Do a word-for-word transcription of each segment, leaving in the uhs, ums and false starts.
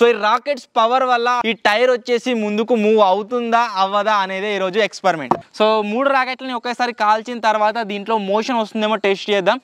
सो rockets power वाला tyre वच्चेसी मुंदुकु मूव अवुतुंदा अव्वदा अनेदे ई रोजु एक्सपेरिमेंट। सो मूडु राकेट्लनि ओकसारि काल्चिन तर्वात दींट्लो मोशन वस्तुंदेमो टेस्ट चेद्दाम।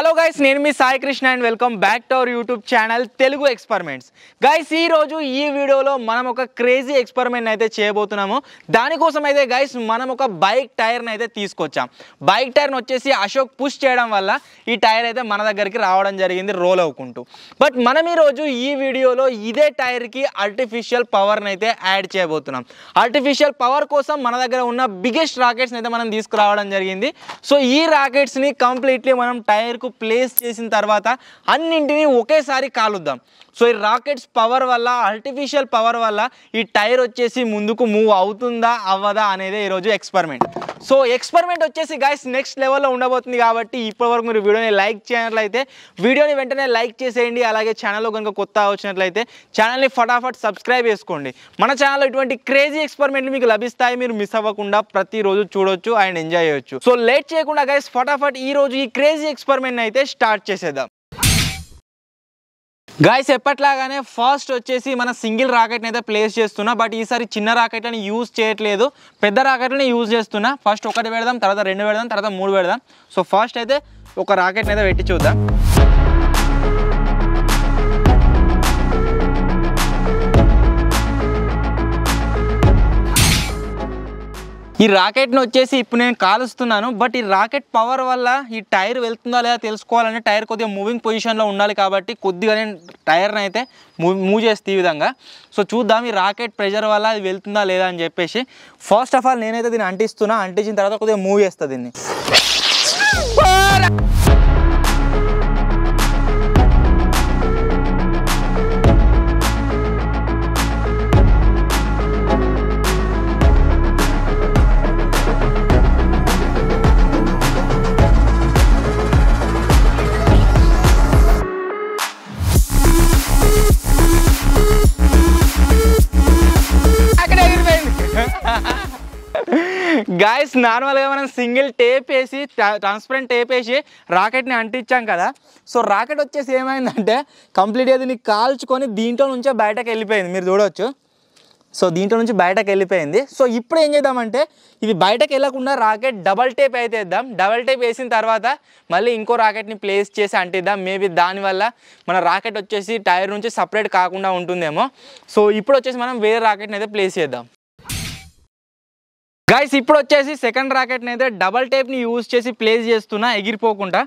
हेलो गाइस, నేను మీ Sai Krishna and welcome back to our YouTube channel Telugu experiments. Guys ఈ రోజు ఈ వీడియోలో మనం ఒక క్రేజీ ఎక్స్‌పెరిమెంట్ అయితే చేయబోతున్నాము। దాని కోసం అయితే గైస్ మనం ఒక బైక్ టైర్ ని అయితే తీసుకొచ్చాం। బైక్ టైర్ ని వచ్చేసి అశోక్ పుష్ చేయడం వల్ల ఈ టైర్ అయితే మన దగ్గరికి రావడం జరిగింది రోల్ అవుకుంటూ। బట్ మనం ఈ రోజు ఈ వీడియోలో ఇదే టైర్ కి ఆర్టిఫిషియల్ పవర్ ని అయితే యాడ్ చేయబోతున్నాం। ఆర్టిఫిషియల్ పవర్ కోసం మన దగ్గర ఉన్న బిగ్గెస్ట్ రాకెట్స్ ని అయితే మనం తీసుకురావడం జరిగింది। సో ఈ రాకెట్స్ ని కంప్లీట్‌లీ మనం టైర్ కు ప్లేస్ చేసిన తర్వాత అన్నింటిని ఒకేసారి కాలుద్దాం। సో ఈ రాకెట్స్ పవర్ వల్ల ఆర్టిఫిషియల్ పవర్ వల్ల ఈ టైర్ వచ్చేసి ముందుకు మూవ్ అవుతుందా అవ్వదా అనేది ఈ రోజు ఎక్స్‌పెరిమెంట్। సో ఎక్స్‌పెరిమెంట్ వచ్చేసి గైస్ నెక్స్ట్ లెవెల్ లో ఉండబోతుంది కాబట్టి ఇప్పటివరకు మీరు వీడియోని లైక్ చేయనట్లయితే వీడియోని వెంటనే లైక్ చేసేయండి। అలాగే ఛానల్ లో గనుక కొత్త వచ్చినట్లయితే ఛానల్ ని ఫటాఫట్ సబ్స్క్రైబ్ చేసుకోండి। మన ఛానల్ లో ఇటువంటి క్రేజీ ఎక్స్‌పెరిమెంట్లు మీకు లభిస్తాయి, మీరు మిస్ అవ్వకుండా ప్రతి రోజు చూడొచ్చు అండ్ ఎంజాయ్ చేయొచ్చు। సో లేట్ చేయకుండా గైస్ ఫటాఫట్ ఈ రోజు ఈ క్రేజీ ఎక్స్‌పెరిమెంట్ అయితే స్టార్ట్ చేసేద్దాం। गाइस एप्पटिलागाने फर्स्ट वच्चेसी मन सिंगल राकेट नैते प्लेस चेस्तुन्ना। बट ईसारी चिन्न राकेट नि यूज चेयट्लेदु, पेद्द राकेट नि यूज चेस्तुन्ना। फस्ट ओकटि पेडदाम, तर्वात रेंडु पेडदाम, तर्वात मूडु पेडदाम। सो फस्ट अयिते ओक राकेट नैते पेट्टि चूद्दाम। ఈ రాకెట్ ని వచ్చేసి ఇప్పుడు నేను కాలుస్తున్నాను। బట్ ఈ రాకెట్ పవర్ వల్ల ఈ టైర్ వెళ్తుందా లేదా తెలుసుకోవాలంటే టైర్ కొద్దిగా మూవింగ్ పొజిషన్ లో ఉండాలి కాబట్టి కొద్దిగా నేను టైర్ ని అయితే మూవ్ చేస్తే ఈ విధంగా। సో చూద్దాం ఈ రాకెట్ ప్రెజర్ వల్ల అది వెళ్తుందా లేదా అని చెప్పేసి। ఫస్ట్ ఆఫ్ ఆల్ నేనైతే దీన్ని అంటిస్తున్నా, అంటించిన తర్వాత కొద్దిగా మూవ్ చేస్తా దీన్ని। गाइस नार्मल గా మనం సింగిల్ టేప్ వేసి ట్రాన్స్పరెంట్ టేప్ వేసి రాకెట్ ని అంటించాం కదా। సో రాకెట్ వచ్చేసి ఏమైందంటే కంప్లీట్ గా దీన్ని కాల్చుకొని దీంట్లో నుంచి బయటకు వెళ్ళిపోయింది, మీరు చూడొచ్చు। సో దీంట్లో నుంచి బయటకు వెళ్ళిపోయింది। సో ఇప్పుడు ఏం చేద్దామంటే ఇది బయటకు వెళ్ళకుండా రాకెట్ డబల్ టేప్ అయితే వేద్దాం। డబల్ టేప్ వేసిన తర్వాత మళ్ళీ ఇంకో రాకెట్ని ప్లేస్ చేసి అంటిద్దాం। మేబీ దానివల్ల మన రాకెట్ వచ్చేసి టైర్ నుంచి సపరేట్ కాకుండా ఉంటుందేమో। సో ఇప్పుడు వచ్చేసి మనం వేరే రాకెట్ని అయితే ప్లేస్ చేద్దాం। गाइस इप्पुडु वच्चेसी सेकंड राकेट नैते डबल टेप नी यूज चेसी प्लेस चेस्तुन्ना एगिरिपोकुंडा।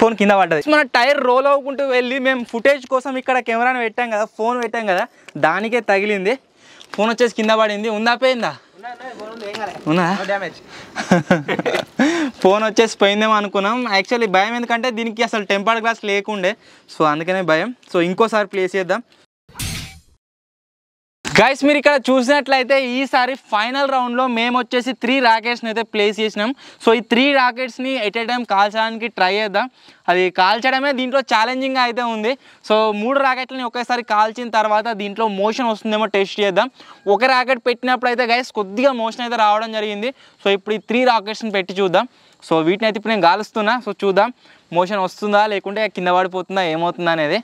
फोन किंद पड्डदी, मन टायर रोल अवुकुंटू वेल्ली मेम फुटेज कोसम इक्कड कैमरानु पेट्टाम कदा, फोन पेट्टाम कदा, दानिके तगिलिंदी। फोन वच्चेसी किंद पडिंदी। उंदा पोयिंदा? उन्ना ड्यामेज। फोन वच्चेसी पोयिंदेमो अनुकुन्नाम। एक्चुअली भयम एंदुकंटे दीनिकी असलु टेंपर्ड ग्लास लेकुंडे, सो अंदुकने भयम। सो इंकोसारी प्लेस चेद्दाम। गाइस मेरी इक्कड चूसिनट्लयिते ईसारी फाइनल राउंड लो मेम वच्चेसी थ्री राकेट्स नैते प्लेस चेसिनाम। सो ई थ्री राकेट्स नी एट ए टाइम काल्चडानिकी ट्राई चेद्दाम। अदि काल्चडमे दींट्लो चालेंजिंग गा अयिते उंदी। सो मूडु राकेट्लनि ओकसारी काल्चिन तर्वात दींट्लो मोशन वस्तुंदेमो टेस्ट चेद्दाम। ओक राकेट पेट्टिनप्पुडु अयिते गाइस कोद्दिगा मोशन अयिते रावडम जरिगिंदी। सो इप्पुडु ई थ्री राकेट्स नि पेट्टि चूद्दाम। सो वीटिनि अयिते इप्पुडु नेनु कालुस्तुन्ना। सो चूद्दाम मोशन वस्तुंदा लेकुंटे किंद पडिपोतुंदा एमवुतुंदा अनेदि।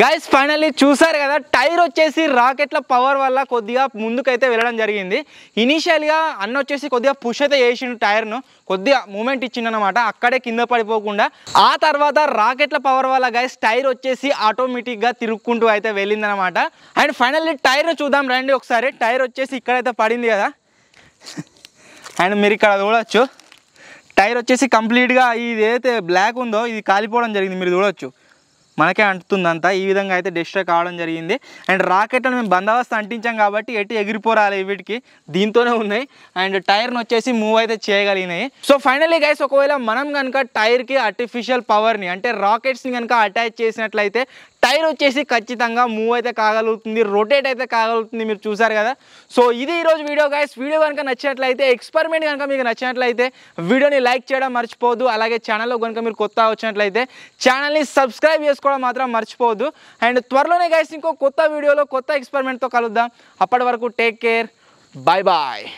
గైస్ ఫైనల్లీ చూసారు కదా టైర్ వచ్చేసి రాకెట్ల పవర్ వల్ల కొద్దిగా ముందుకైతే వెళ్ళడం జరిగింది. ఇనిషియల్ గా అన్న వచ్చేసి కొద్దిగా పుష్ అయితే చేసిండు టైర్ ను, కొద్దిగా మూమెంట్ ఇచ్చినన్నమాట, అక్కడే కింద పడిపోకుండా. ఆ తర్వాత రాకెట్ల పవర్ వల్ల గైస్ టైర్ వచ్చేసి ఆటోమేటిక్ గా తిరుక్కుంటూ అయితే వెళ్ళిందనమాట. అండ్ ఫైనల్లీ టైర్ ను చూద్దాం రండి ఒకసారి. టైర్ వచ్చేసి ఇక్కడైతే పడింది కదా, అండ్ మీరు ఇక్కడ చూడొచ్చు టైర్ వచ్చేసి కంప్లీట్ గా ఇదైతే బ్లాక్ ఉందో ఇది కాలిపోవడం జరిగింది. మీరు చూడొచ్చు మనకే అంటుతుందంతా ఈ విధంగా అయితే డిస్ట్రాక్ కావడం జరిగింది. అండ్ రాకెట్లను మేము బందోబస్తు అంటించాం కాబట్టి ఎట్టి ఎగిరిపోరాలి వీటికి, దీంతోనే ఉన్నాయి. అండ్ టైర్ను వచ్చేసి మూవ్ అయితే చేయగలిగినాయి. సో ఫైనల్లీ గైస్ ఒకవేళ మనం కనుక టైర్కి ఆర్టిఫిషియల్ పవర్ని అంటే రాకెట్స్ని కనుక అటాచ్ చేసినట్లయితే టైర్ వచ్చేసి ఖచ్చితంగా మూవ్ అయితే కాగలుగుతుంది, రొటేట్ అయితే కాగలుగుతుంది. మీరు చూసారు కదా. సో ఇది ఈరోజు వీడియో గైస్. వీడియో కనుక నచ్చినట్లయితే, ఎక్స్పెరిమెంట్ కనుక మీకు నచ్చినట్లయితే వీడియోని లైక్ చేయడం మర్చిపోవద్దు. అలాగే ఛానల్లో కనుక మీరు కొత్త వచ్చినట్లయితే ఛానల్ని సబ్స్క్రైబ్ చేసుకోవడం మాత్రం మర్చిపోవద్దు. అండ్ త్వరలోనే గైస్ ఇంకో కొత్త వీడియోలో కొత్త ఎక్స్పెరిమెంట్తో కలుద్దాం. అప్పటి వరకు టేక్ కేర్, బాయ్ బాయ్.